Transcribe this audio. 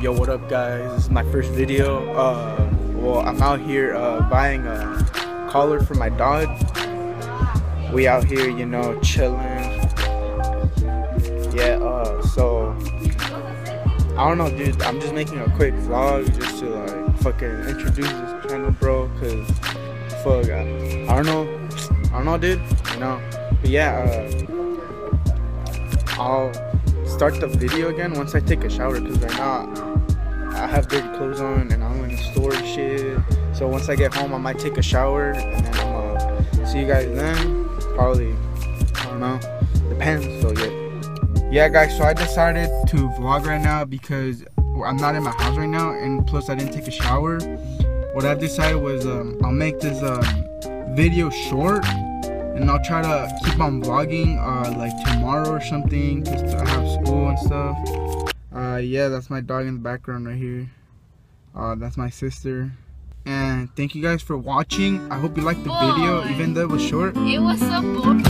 Yo, what up guys, this is my first video. Well, I'm out here buying a collar for my dog. We out here, you know, chilling. Yeah, so I don't know, dude, I'm just making a quick vlog just to like fucking introduce this channel, bro, cause fuck, I don't know, dude, you know. But yeah, I'll start the video again once I take a shower, cause right now I have dirty clothes on and I'm in the store and shit. So once I get home, I might take a shower and then I'm gonna see you guys then. Probably, I don't know, depends. So yeah. Yeah guys, so I decided to vlog right now because I'm not in my house right now, and plus I didn't take a shower. What I decided was I'll make this video short, and I'll try to keep on vlogging like tomorrow or something, because I have school and stuff. Yeah, that's my dog in the background right here. That's my sister. And thank you guys for watching. I hope you liked the video, even though it was short. It was so boring.